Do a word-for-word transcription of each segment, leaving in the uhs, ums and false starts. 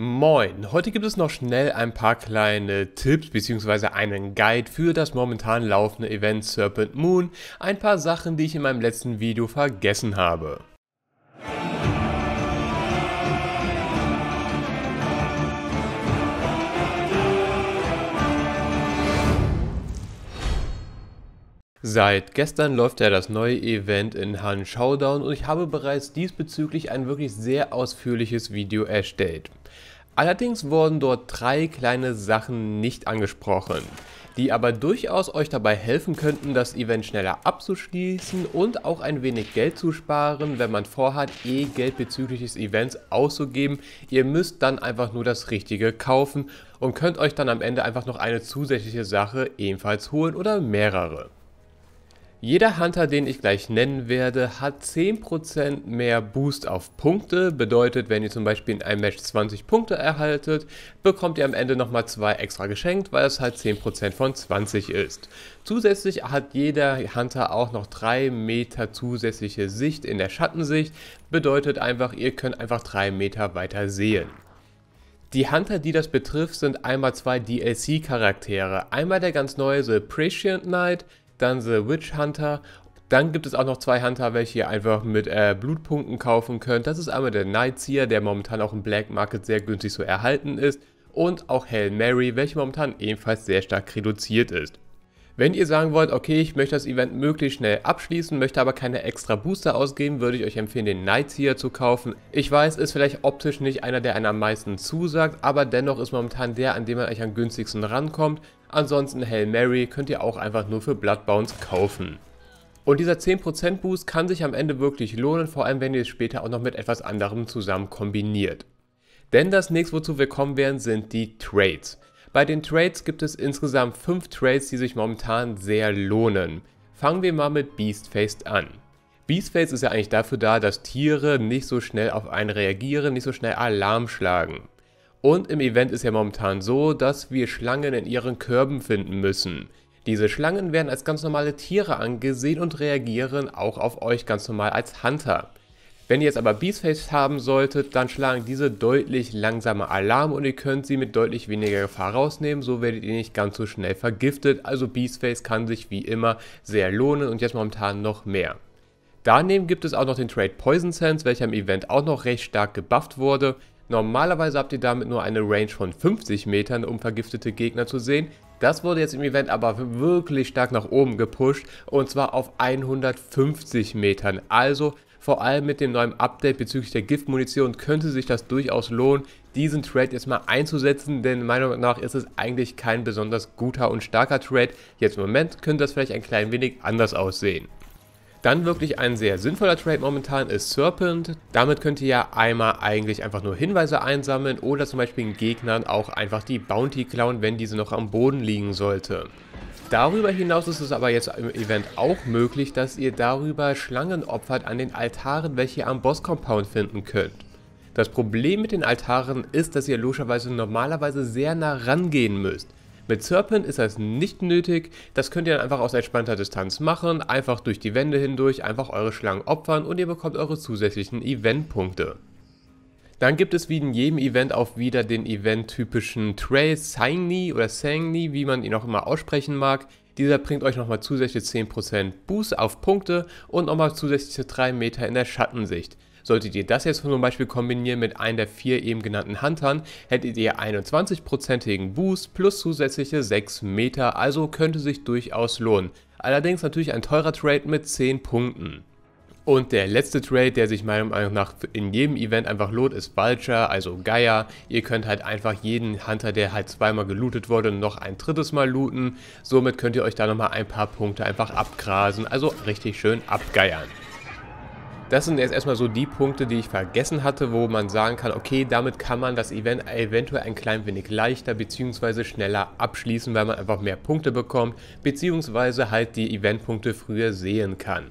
Moin, heute gibt es noch schnell ein paar kleine Tipps bzw. einen Guide für das momentan laufende Event Serpent Moon, ein paar Sachen, die ich in meinem letzten Video vergessen habe. Seit gestern läuft ja das neue Event in Hunt Showdown und ich habe bereits diesbezüglich ein wirklich sehr ausführliches Video erstellt. Allerdings wurden dort drei kleine Sachen nicht angesprochen, die aber durchaus euch dabei helfen könnten, das Event schneller abzuschließen und auch ein wenig Geld zu sparen, wenn man vorhat, eh Geld bezüglich des Events auszugeben. Ihr müsst dann einfach nur das Richtige kaufen und könnt euch dann am Ende einfach noch eine zusätzliche Sache ebenfalls holen oder mehrere. Jeder Hunter, den ich gleich nennen werde, hat zehn Prozent mehr Boost auf Punkte, bedeutet, wenn ihr zum Beispiel in einem Match zwanzig Punkte erhaltet, bekommt ihr am Ende nochmal zwei extra geschenkt, weil es halt zehn Prozent von zwanzig ist. Zusätzlich hat jeder Hunter auch noch drei Meter zusätzliche Sicht in der Schattensicht, bedeutet einfach, ihr könnt einfach drei Meter weiter sehen. Die Hunter, die das betrifft, sind einmal zwei D L C-Charaktere, einmal der ganz neue The Prescient Knight, dann The Witch Hunter, dann gibt es auch noch zwei Hunter, welche ihr einfach mit äh, Blutpunkten kaufen könnt. Das ist einmal der Nightseer, der momentan auch im Black Market sehr günstig zu erhalten ist, und auch Hail Mary, welche momentan ebenfalls sehr stark reduziert ist. Wenn ihr sagen wollt, okay, ich möchte das Event möglichst schnell abschließen, möchte aber keine extra Booster ausgeben, würde ich euch empfehlen, den Nightseer zu kaufen. Ich weiß, ist vielleicht optisch nicht einer, der einem am meisten zusagt, aber dennoch ist momentan der, an dem man euch am günstigsten rankommt. Ansonsten Hail Mary könnt ihr auch einfach nur für Blood Bounce kaufen. Und dieser zehn Prozent Boost kann sich am Ende wirklich lohnen, vor allem wenn ihr es später auch noch mit etwas anderem zusammen kombiniert. Denn das nächste, wozu wir kommen werden, sind die Trades. Bei den Trades gibt es insgesamt fünf Trades, die sich momentan sehr lohnen. Fangen wir mal mit Beastface an. Beastface ist ja eigentlich dafür da, dass Tiere nicht so schnell auf einen reagieren, nicht so schnell Alarm schlagen. Und im Event ist ja momentan so, dass wir Schlangen in ihren Körben finden müssen. Diese Schlangen werden als ganz normale Tiere angesehen und reagieren auch auf euch ganz normal als Hunter. Wenn ihr jetzt aber Beastface haben solltet, dann schlagen diese deutlich langsamer Alarm und ihr könnt sie mit deutlich weniger Gefahr rausnehmen, so werdet ihr nicht ganz so schnell vergiftet, also Beastface kann sich wie immer sehr lohnen und jetzt momentan noch mehr. Daneben gibt es auch noch den Trade Poison Sense, welcher im Event auch noch recht stark gebufft wurde. Normalerweise habt ihr damit nur eine Range von fünfzig Metern, um vergiftete Gegner zu sehen. Das wurde jetzt im Event aber wirklich stark nach oben gepusht und zwar auf hundertfünfzig Metern, also vor allem mit dem neuen Update bezüglich der Giftmunition könnte sich das durchaus lohnen, diesen Trade jetzt mal einzusetzen, denn meiner Meinung nach ist es eigentlich kein besonders guter und starker Trade. Jetzt im Moment könnte das vielleicht ein klein wenig anders aussehen. Dann wirklich ein sehr sinnvoller Trade momentan ist Serpent. Damit könnt ihr ja einmal eigentlich einfach nur Hinweise einsammeln oder zum Beispiel den Gegnern auch einfach die Bounty klauen, wenn diese noch am Boden liegen sollte. Darüber hinaus ist es aber jetzt im Event auch möglich, dass ihr darüber Schlangen opfert an den Altaren, welche ihr am Boss-Compound finden könnt. Das Problem mit den Altaren ist, dass ihr logischerweise normalerweise sehr nah rangehen müsst. Mit Serpent ist das nicht nötig, das könnt ihr dann einfach aus entspannter Distanz machen, einfach durch die Wände hindurch, einfach eure Schlangen opfern und ihr bekommt eure zusätzlichen Eventpunkte. Dann gibt es wie in jedem Event auch wieder den eventtypischen Trade Sangni oder Sangni, wie man ihn auch immer aussprechen mag. Dieser bringt euch nochmal zusätzliche zehn Prozent Boost auf Punkte und nochmal zusätzliche drei Meter in der Schattensicht. Solltet ihr das jetzt zum Beispiel kombinieren mit einem der vier eben genannten Huntern, hättet ihr einundzwanzig prozentigen Boost plus zusätzliche sechs Meter, also könnte sich durchaus lohnen. Allerdings natürlich ein teurer Trade mit zehn Punkten. Und der letzte Trade, der sich meiner Meinung nach in jedem Event einfach lohnt, ist Vulture, also Geier. Ihr könnt halt einfach jeden Hunter, der halt zweimal gelootet wurde, noch ein drittes Mal looten. Somit könnt ihr euch da nochmal ein paar Punkte einfach abgrasen, also richtig schön abgeiern. Das sind jetzt erstmal so die Punkte, die ich vergessen hatte, wo man sagen kann, okay, damit kann man das Event eventuell ein klein wenig leichter bzw. schneller abschließen, weil man einfach mehr Punkte bekommt bzw. halt die Eventpunkte früher sehen kann.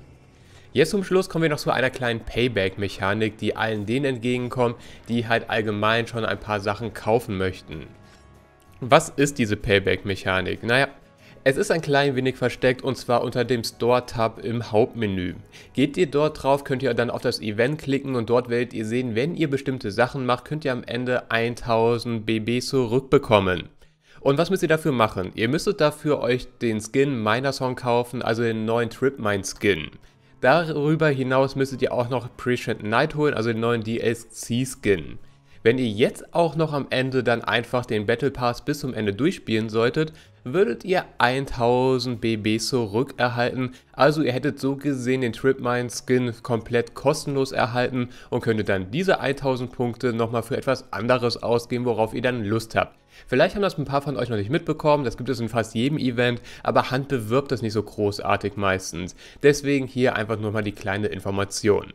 Jetzt zum Schluss kommen wir noch zu einer kleinen Payback-Mechanik, die allen denen entgegenkommt, die halt allgemein schon ein paar Sachen kaufen möchten. Was ist diese Payback-Mechanik? Naja, Es ist ein klein wenig versteckt, und zwar unter dem Store-Tab im Hauptmenü. Geht ihr dort drauf, könnt ihr dann auf das Event klicken und dort werdet ihr sehen, wenn ihr bestimmte Sachen macht, könnt ihr am Ende tausend B B zurückbekommen. Und was müsst ihr dafür machen? Ihr müsstet dafür euch den Skin Minersong kaufen, also den neuen Tripmine-Skin. Darüber hinaus müsstet ihr auch noch Present Night holen, also den neuen D L C-Skin. Wenn ihr jetzt auch noch am Ende dann einfach den Battle Pass bis zum Ende durchspielen solltet, würdet ihr tausend B B zurück erhalten, also ihr hättet so gesehen den Tripmine Skin komplett kostenlos erhalten und könntet dann diese tausend Punkte nochmal für etwas anderes ausgeben, worauf ihr dann Lust habt. Vielleicht haben das ein paar von euch noch nicht mitbekommen, das gibt es in fast jedem Event, aber Hunt bewirbt das nicht so großartig meistens. Deswegen hier einfach nur mal die kleine Information.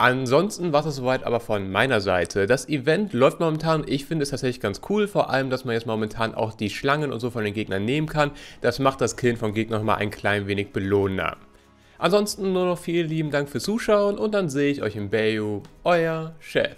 Ansonsten war es soweit aber von meiner Seite. Das Event läuft momentan, ich finde es tatsächlich ganz cool, vor allem, dass man jetzt momentan auch die Schlangen und so von den Gegnern nehmen kann. Das macht das Killen von Gegnern nochmal ein klein wenig belohnender. Ansonsten nur noch vielen lieben Dank fürs Zuschauen und dann sehe ich euch im Bayou, euer Chef.